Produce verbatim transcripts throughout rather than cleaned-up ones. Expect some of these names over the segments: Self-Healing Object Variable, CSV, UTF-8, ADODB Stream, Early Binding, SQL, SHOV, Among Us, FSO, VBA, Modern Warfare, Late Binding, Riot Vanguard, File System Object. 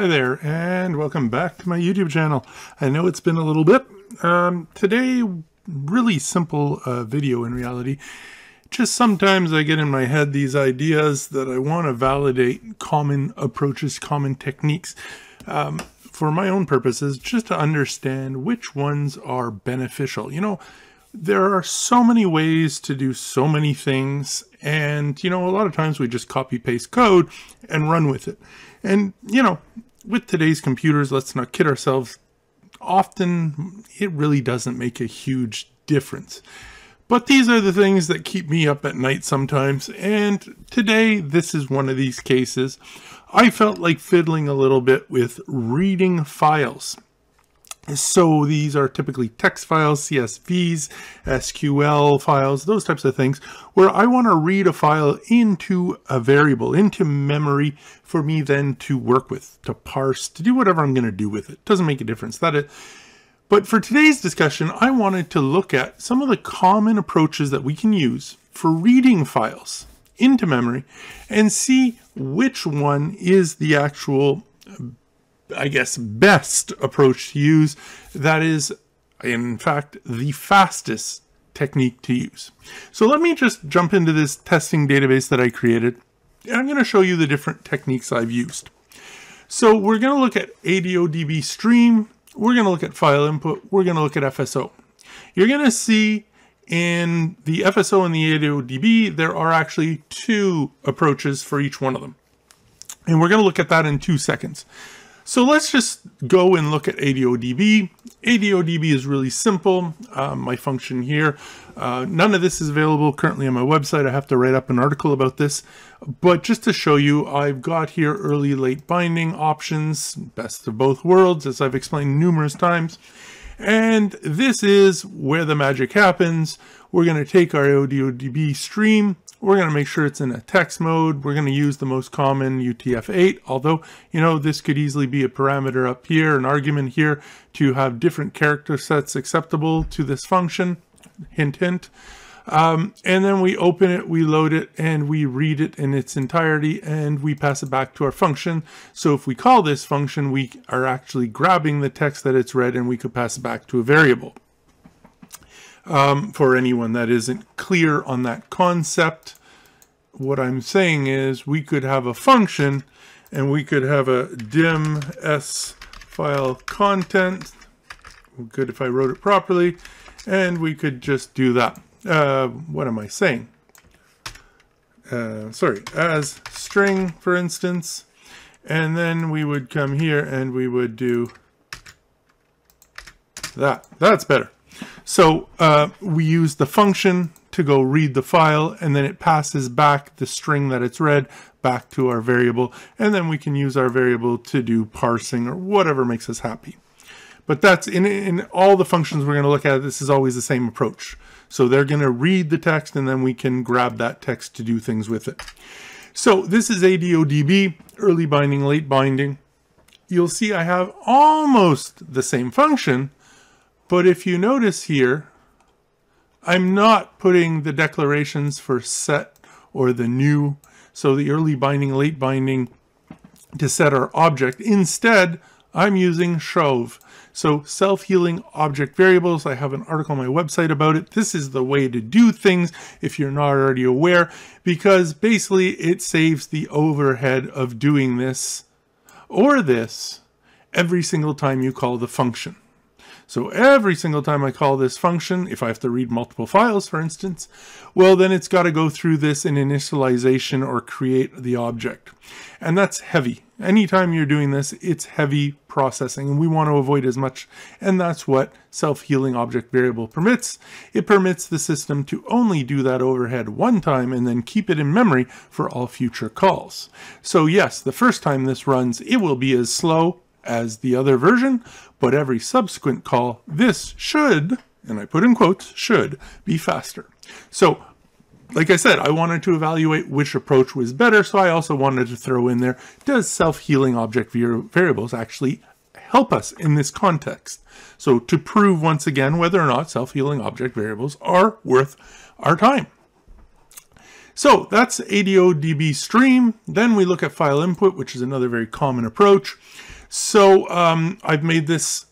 Hi there, and welcome back to my YouTube channel. I know it's been a little bit. Um, today, really simple uh, video in reality. Just sometimes I get in my head these ideas that I want to validate common approaches, common techniques, um, for my own purposes, just to understand which ones are beneficial. You know, there are so many ways to do so many things, and, you know, a lot of times we just copy-paste code and run with it. And, you know, with today's computers, let's not kid ourselves, often it really doesn't make a huge difference. But these are the things that keep me up at night sometimes, and today this is one of these cases. I felt like fiddling a little bit with reading files. So these are typically text files, C S Vs, S Q L files, those types of things, where I want to read a file into a variable, into memory, for me then to work with, to parse, to do whatever I'm going to do with it. Doesn't make a difference. That is. But for today's discussion, I wanted to look at some of the common approaches that we can use for reading files into memory and see which one is the actual, I guess, best approach to use, that is, in fact, the fastest technique to use. So let me just jump into this testing database that I created, and I'm going to show you the different techniques I've used. So we're going to look at A D O D B Stream, we're going to look at File Input, we're going to look at F S O. You're going to see in the F S O and the A D O D B, there are actually two approaches for each one of them. And we're going to look at that in two seconds. So let's just go and look at A D O D B. A D O D B is really simple. Uh, my function here, uh, none of this is available currently on my website. I have to write up an article about this. But just to show you, I've got here early, late binding options, best of both worlds, as I've explained numerous times. And this is where the magic happens. We're going to take our A D O D B stream. We're going to make sure it's in a text mode. We're going to use the most common U T F eight, although, you know, this could easily be a parameter up here, an argument here to have different character sets acceptable to this function, hint, hint. Um, and then we open it, we load it, and we read it in its entirety, and we pass it back to our function. So if we call this function, we are actually grabbing the text that it's read, and we could pass it back to a variable. Um, for anyone that isn't clear on that concept, what I'm saying is we could have a function and we could have a dim s file content. Good if I wrote it properly. And we could just do that. Uh, what am I saying? Uh, sorry, as string, for instance. And then we would come here and we would do that. That's better. So uh, we use the function to go read the file, and then it passes back the string that it's read back to our variable. And then we can use our variable to do parsing or whatever makes us happy. But that's in, in all the functions we're going to look at, this is always the same approach. So they're going to read the text, and then we can grab that text to do things with it. So this is A D O D B, early binding, late binding. You'll see I have almost the same function. But if you notice here, I'm not putting the declarations for set or the new, so the early binding, late binding to set our object. Instead, I'm using S H O V. So self-healing object variables. I have an article on my website about it. This is the way to do things if you're not already aware, because basically it saves the overhead of doing this or this every single time you call the function. So every single time I call this function, if I have to read multiple files, for instance, well, then it's got to go through this in initialization or create the object. And that's heavy. Anytime you're doing this, it's heavy processing, and we want to avoid as much. And that's what self-healing object variable permits. It permits the system to only do that overhead one time and then keep it in memory for all future calls. So yes, the first time this runs, it will be as slow as the other version, but every subsequent call, this should, and I put in quotes, should be faster. So, like I said, I wanted to evaluate which approach was better, so I also wanted to throw in there, does self-healing object variables actually help us in this context? So to prove once again whether or not self-healing object variables are worth our time. So that's A D O D B Stream. Then we look at file input, which is another very common approach. So um, I've made this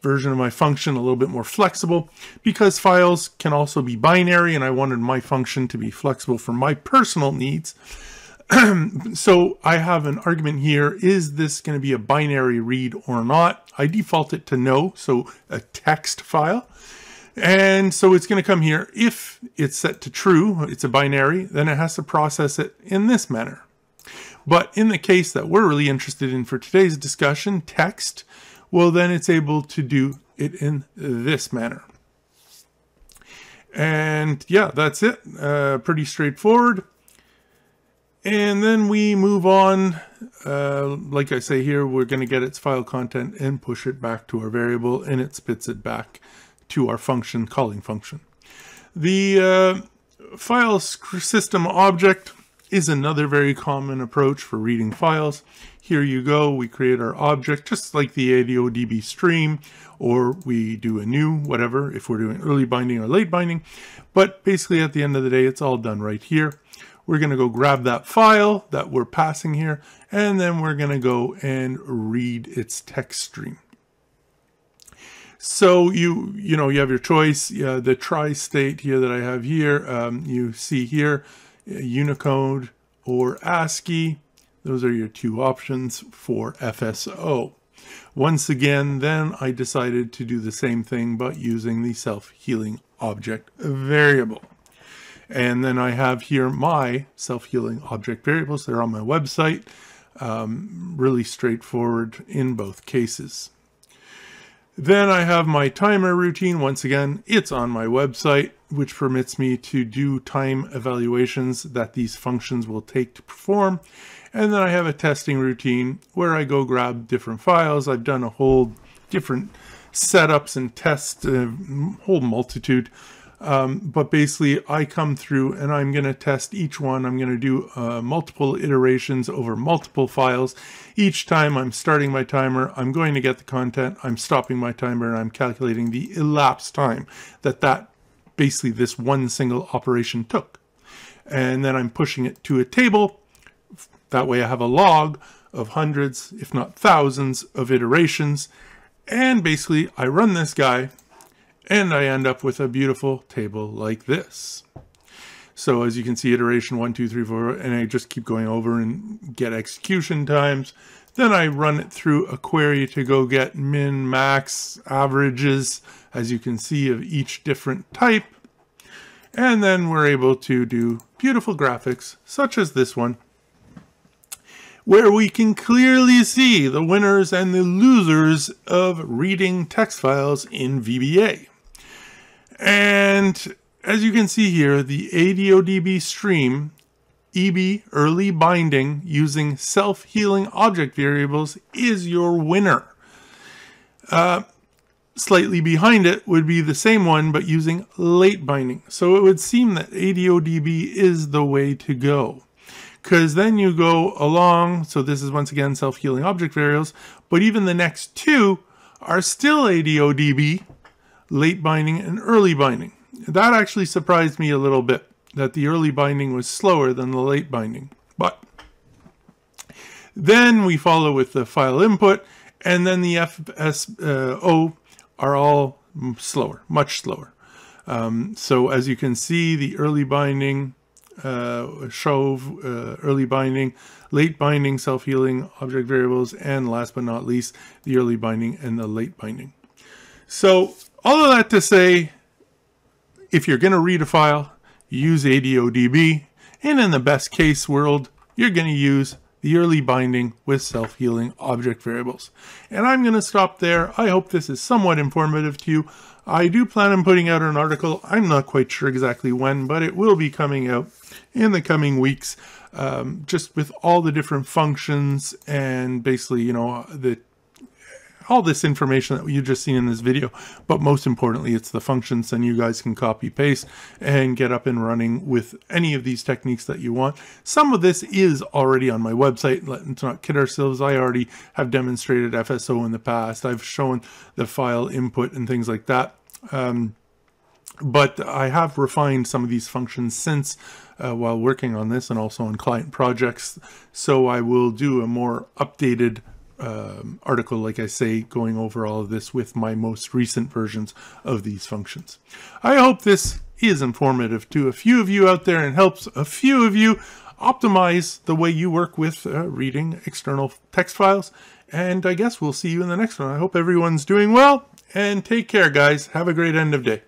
version of my function a little bit more flexible because files can also be binary, and I wanted my function to be flexible for my personal needs. So I have an argument here. Is this going to be a binary read or not? I default it to no, so a text file. And so it's going to come here. If it's set to true, it's a binary, then it has to process it in this manner. But in the case that we're really interested in for today's discussion, text, well, then it's able to do it in this manner. And yeah, that's it. Uh, pretty straightforward. And then we move on. Uh, like I say here, we're going to get its file content and push it back to our variable, and it spits it back to our function, calling function. The uh, file system object is another very common approach for reading files. Here you go. We create our object just like the A D O D B stream, or we do a new whatever if we're doing early binding or late binding. But basically at the end of the day, it's all done right here. We're going to go grab that file that we're passing here, and then we're going to go and read its text stream. So you you know, you have your choice. Uh, the tri-state here that I have here, um, you see here, Unicode or ASCII. Those are your two options for F S O. Once again, then I decided to do the same thing, but using the self-healing object variable. And then I have here my self-healing object variables. They're on my website. Um, really straightforward in both cases. Then I have my timer routine. Once again, it's on my website, which permits me to do time evaluations that these functions will take to perform. And then I have a testing routine where I go grab different files. I've done a whole different setups and tests, a whole multitude. Um, but basically I come through and I'm going to test each one. I'm going to do uh, multiple iterations over multiple files. Each time I'm starting my timer, I'm going to get the content, I'm stopping my timer, and I'm calculating the elapsed time that that basically this one single operation took. And then I'm pushing it to a table. That way I have a log of hundreds, if not thousands, of iterations. And basically I run this guy, and I end up with a beautiful table like this. So as you can see, iteration one, two, three, four, and I just keep going over and get execution times. Then I run it through a query to go get min, max, averages, as you can see, of each different type. And then we're able to do beautiful graphics such as this one, where we can clearly see the winners and the losers of reading text files in V B A. And as you can see here, the A D O D B stream, E B early binding using self-healing object variables is your winner. Uh, slightly behind it would be the same one, but using late binding. So it would seem that A D O D B is the way to go, because then you go along. So this is once again self-healing object variables, but even the next two are still A D O D B, late binding and early binding. That actually surprised me a little bit, that the early binding was slower than the late binding. But then we follow with the file input, and then the F S O are all slower, much slower. Um, so as you can see, the early binding, uh shove, uh, early binding, late binding, self-healing object variables, and last but not least, the early binding and the late binding. So all of that to say, if you're going to read a file, use A D O D B, and in the best case world, you're going to use the early binding with self-healing object variables. And I'm going to stop there. I hope this is somewhat informative to you. I do plan on putting out an article. I'm not quite sure exactly when, but it will be coming out in the coming weeks, um, just with all the different functions and basically, you know, the all this information that you just seen in this video. But most importantly, it's the functions, and you guys can copy paste and get up and running with any of these techniques that you want. Some of this is already on my website. Let's not kid ourselves. I already have demonstrated F S O in the past. I've shown the file input and things like that. Um, But I have refined some of these functions since uh, while working on this and also on client projects. So I will do a more updated um, article, like I say, going over all of this with my most recent versions of these functions. I hope this is informative to a few of you out there and helps a few of you optimize the way you work with uh, reading external text files. And I guess we'll see you in the next one. I hope everyone's doing well, and take care, guys. Have a great end of day.